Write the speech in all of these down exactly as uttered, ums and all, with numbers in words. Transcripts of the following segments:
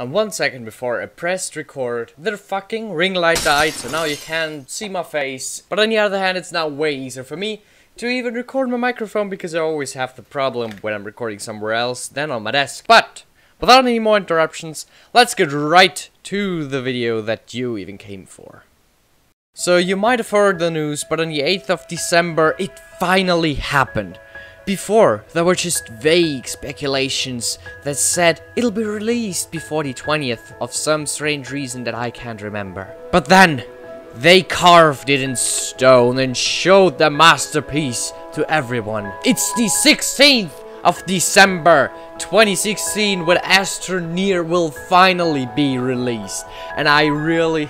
And one second before I pressed record, their fucking ring light died, so now you can't see my face. But on the other hand, it's now way easier for me to even record my microphone, because I always have the problem when I'm recording somewhere else than on my desk. But without any more interruptions, let's get right to the video that you even came for. So you might have heard the news, but on the eighth of December it finally happened. Before, there were just vague speculations that said it'll be released before the twentieth of some strange reason that I can't remember. But then, they carved it in stone and showed the masterpiece to everyone. It's the sixteenth of December twenty sixteen when Astroneer will finally be released. And I really,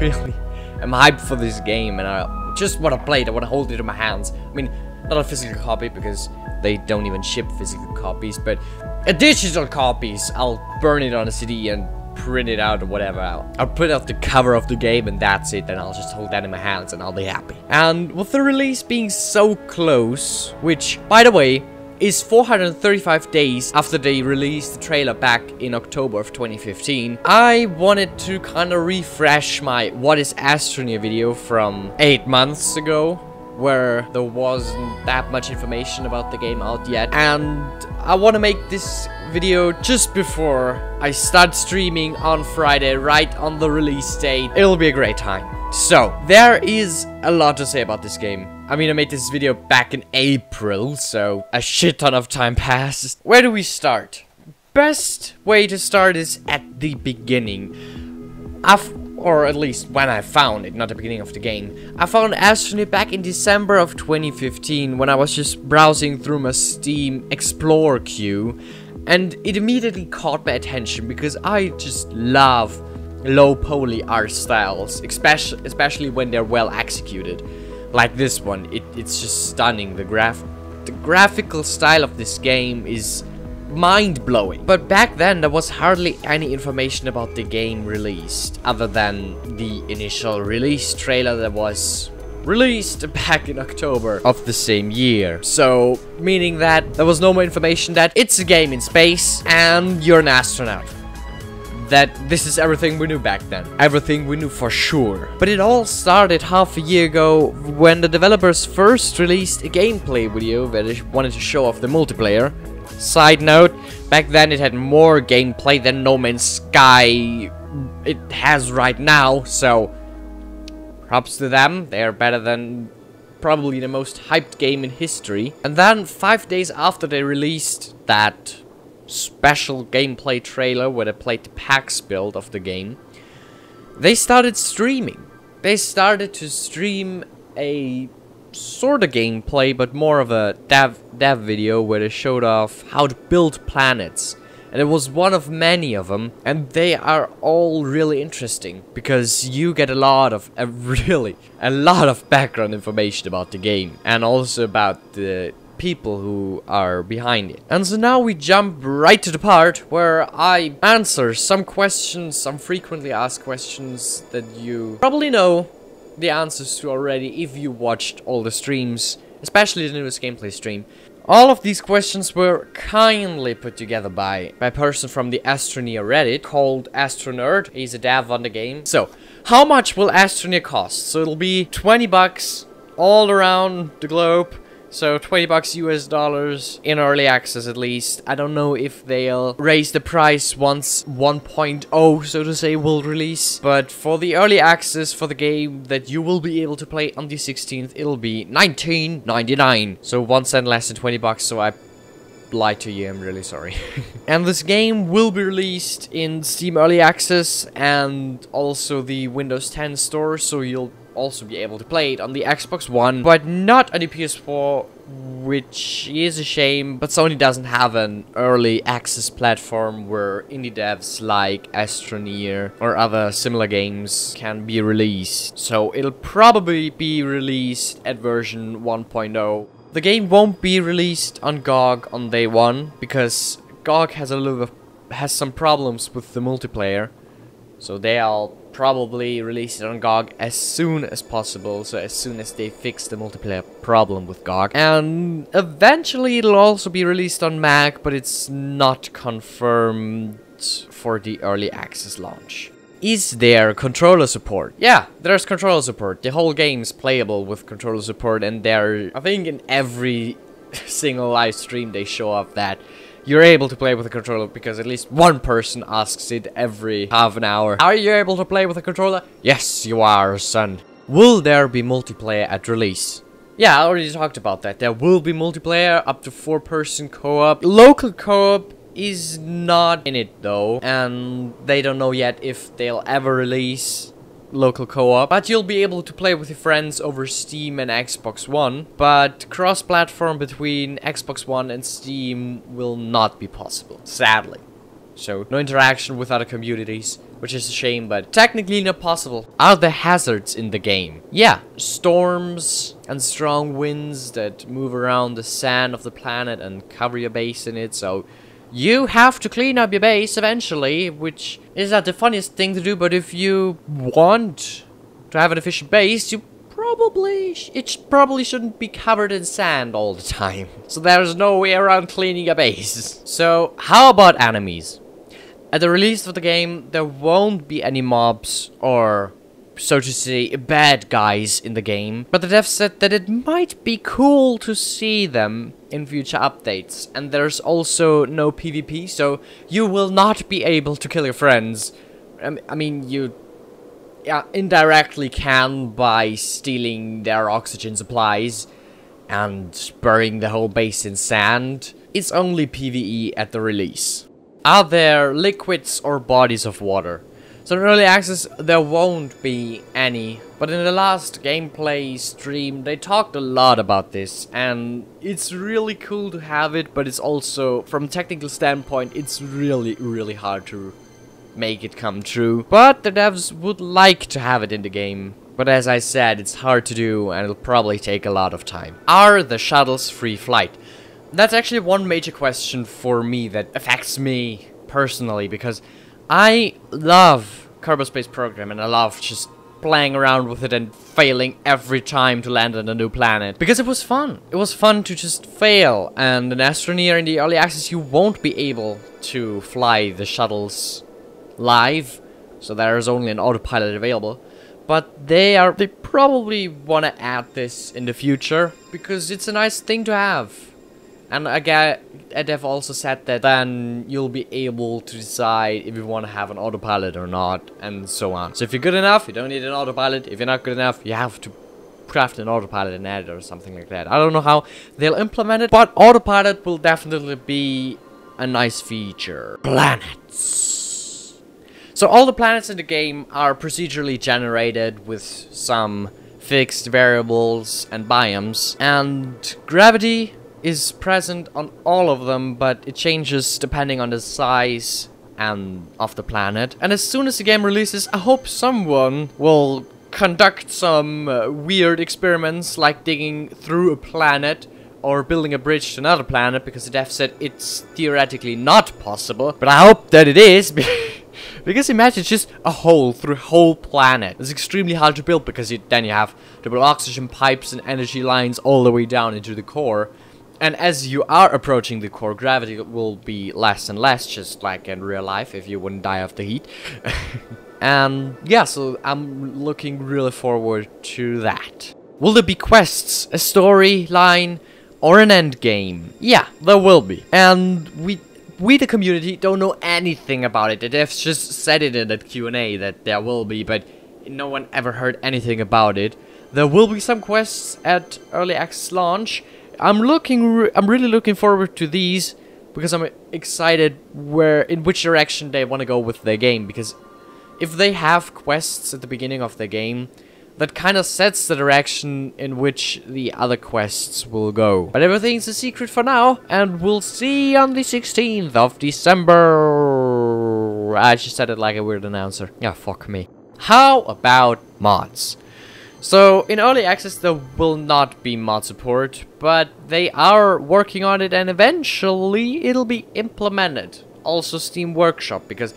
really am hyped for this game, and I just want to play it, I want to hold it in my hands. I mean, not a physical copy, because they don't even ship physical copies, but a digital copies. I'll burn it on a C D and print it out or whatever. I'll, I'll print out the cover of the game and that's it, and I'll just hold that in my hands and I'll be happy. And with the release being so close, which, by the way, is four hundred thirty-five days after they released the trailer back in October of twenty fifteen, I wanted to kind of refresh my What is Astroneer video from eight months ago, where there wasn't that much information about the game out yet, and I want to make this video just before I start streaming on Friday, right on the release date. It'll be a great time. So, there is a lot to say about this game. I mean, I made this video back in April, so a shit ton of time passed. Where do we start? Best way to start is at the beginning. I've Or at least when I found it, not the beginning of the game. I found Astroneer back in December of twenty fifteen when I was just browsing through my Steam Explorer queue, and it immediately caught my attention because I just love low poly art styles, especially especially when they're well executed. Like this one, it, it's just stunning. The graph, the graphical style of this game is mind-blowing. But back then there was hardly any information about the game released, other than the initial release trailer that was released back in October of the same year. So, meaning that there was no more information that it's a game in space and you're an astronaut. That this is everything we knew back then. Everything we knew for sure. But it all started half a year ago when the developers first released a gameplay video where they wanted to show off the multiplayer. Side note, back then it had more gameplay than No Man's Sky it has right now, so props to them, they're better than probably the most hyped game in history. And then five days after they released that special gameplay trailer where they played the PAX build of the game, they started streaming. They started to stream a sort of gameplay, but more of a dev dev video where they showed off how to build planets, and it was one of many of them, and they are all really interesting because you get a lot of a really a lot of background information about the game and also about the people who are behind it. And so now we jump right to the part where I answer some questions, some frequently asked questions that you probably know the answers to already if you watched all the streams, especially the newest gameplay stream. All of these questions were kindly put together by, by a person from the Astroneer Reddit called Astronerd. He's a dev on the game. So, how much will Astroneer cost? So it'll be twenty bucks all around the globe. So twenty bucks U S dollars in early access at least. I don't know if they'll raise the price once one point oh, so to say, will release. But for the early access for the game that you will be able to play on the sixteenth, it'll be nineteen ninety-nine. So one cent less than twenty bucks, so I lied to you, I'm really sorry. And this game will be released in Steam Early Access and also the Windows ten store, so you'll also be able to play it on the Xbox One, but not on the P S four, which is a shame. But Sony doesn't have an early access platform where indie devs like Astroneer or other similar games can be released, so it'll probably be released at version one point oh. The game won't be released on G O G on day one because G O G has a little of, has some problems with the multiplayer, so they'll probably release it on G O G as soon as possible, so as soon as they fix the multiplayer problem with G O G. And eventually it'll also be released on Mac, but it's not confirmed ports for the early access launch. Is there controller support? Yeah, there's controller support. The whole game's playable with controller support, and there, I think in every single live stream they show off that you're able to play with a controller, because at least one person asks it every half an hour. Are you able to play with a controller? Yes, you are, son. Will there be multiplayer at release? Yeah, I already talked about that. There will be multiplayer, up to four person co-op. Local co-op is not in it though, and they don't know yet if they'll ever release local co-op, but you'll be able to play with your friends over Steam and Xbox One, but cross-platform between Xbox One and Steam will not be possible, sadly. So no interaction with other communities, which is a shame, but technically not possible. Are there hazards in the game? Yeah, storms and strong winds that move around the sand of the planet and cover your base in it, so you have to clean up your base eventually, which is not the funniest thing to do, but if you want to have an efficient base, you probably, sh it sh probably shouldn't be covered in sand all the time. So there's no way around cleaning your base. So how about enemies? At the release of the game, there won't be any mobs or, so to say, bad guys in the game, but the dev said that it might be cool to see them in future updates, and there's also no PvP, so you will not be able to kill your friends. I mean, you yeah, indirectly can by stealing their oxygen supplies and burying the whole base in sand. It's only PvE at the release. Are there liquids or bodies of water? So in early access there won't be any, but in the last gameplay stream they talked a lot about this, and it's really cool to have it, but it's also, from a technical standpoint, it's really really hard to make it come true. But the devs would like to have it in the game, but as I said, it's hard to do and it'll probably take a lot of time. Are the shuttles free flight? That's actually one major question for me that affects me personally, because I love Kerbal Space Program and I love just playing around with it and failing every time to land on a new planet, because it was fun. It was fun to just fail, and in Astroneer in the early access you won't be able to fly the shuttles live, so there is only an autopilot available. But they are they probably want to add this in the future, because it's a nice thing to have. And again, a dev also said that then you'll be able to decide if you want to have an autopilot or not, and so on. So if you're good enough, you don't need an autopilot. If you're not good enough, you have to craft an autopilot and add it or something like that. I don't know how they'll implement it, but autopilot will definitely be a nice feature. Planets. So all the planets in the game are procedurally generated with some fixed variables and biomes, and gravity is present on all of them, but it changes depending on the size and of the planet. And as soon as the game releases, I hope someone will conduct some uh, weird experiments like digging through a planet or building a bridge to another planet, because the dev said it's theoretically not possible, but I hope that it is. Because imagine just a hole through a whole planet. It's extremely hard to build, because you, then you have to build oxygen pipes and energy lines all the way down into the core. And as you are approaching the core, gravity will be less and less, just like in real life, if you wouldn't die of the heat. And yeah, so I'm looking really forward to that. Will there be quests, a storyline, or an end game? Yeah, there will be. And we, we the community, don't know anything about it. The devs just said it in that Q and A that there will be, but no one ever heard anything about it. There will be some quests at early access launch. I'm looking, re I'm really looking forward to these, because I'm excited where, in which direction they want to go with their game, because if they have quests at the beginning of their game, that kind of sets the direction in which the other quests will go. But everything's a secret for now, and we'll see on the sixteenth of December. I just said it like a weird announcer. Yeah, fuck me. How about mods? So, in early access there will not be mod support, but they are working on it and eventually it'll be implemented. Also Steam Workshop, because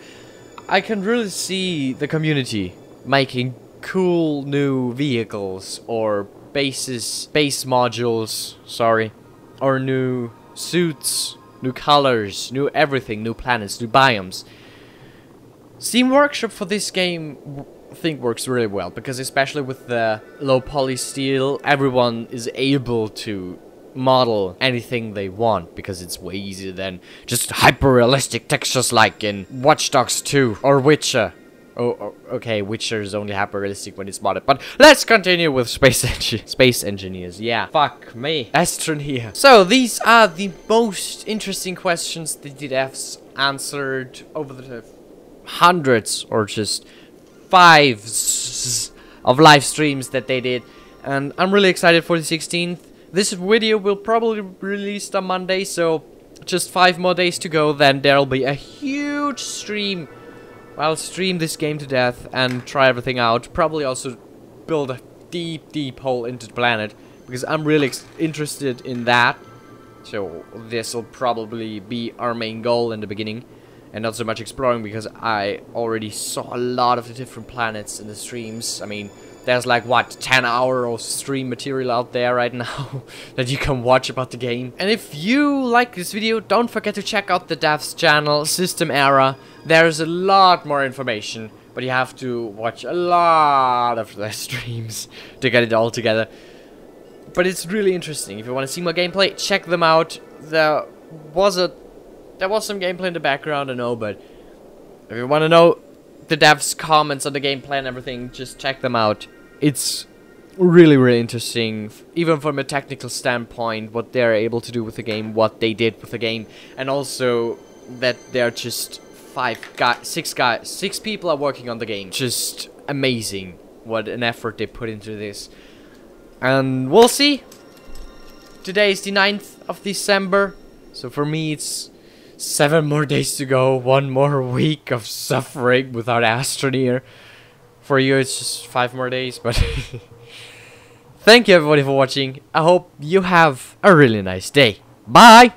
I can really see the community making cool new vehicles or bases, base modules, sorry, or new suits, new colors, new everything, new planets, new biomes. Steam Workshop for this game, I think, works really well, because especially with the low poly steel, everyone is able to model anything they want, because it's way easier than just hyper-realistic textures like in Watch Dogs two or Witcher. Oh, okay, Witcher is only hyper-realistic when it's modded, but let's continue with Space Engine. Space Engineers, yeah. Fuck me. Astroneer. So, these are the most interesting questions the D D Fs answered over the hundreds or just fives of live streams that they did, and I'm really excited for the sixteenth. This video will probably be released on Monday, so just five more days to go, then there'll be a huge stream. I'll stream this game to death and try everything out. Probably also build a deep, deep hole into the planet, because I'm really ex interested in that. So this will probably be our main goal in the beginning, and not so much exploring, because I already saw a lot of the different planets in the streams. I mean, there's like, what, ten hour of stream material out there right now that you can watch about the game. And if you like this video, don't forget to check out the dev's channel, System Era. There's a lot more information, but you have to watch a lot of their streams to get it all together. But it's really interesting. If you want to see more gameplay, check them out. There was a, there was some gameplay in the background, I know, but if you want to know the dev's comments on the gameplay and everything, just check them out. It's really, really interesting, even from a technical standpoint, what they're able to do with the game, what they did with the game, and also that they're just five guys, six guys, six people are working on the game. Just amazing what an effort they put into this. And we'll see. Today is the ninth of December, so for me it's seven more days to go, one more week of suffering without Astroneer. For you, it's just five more days, but thank you everybody for watching. I hope you have a really nice day. Bye!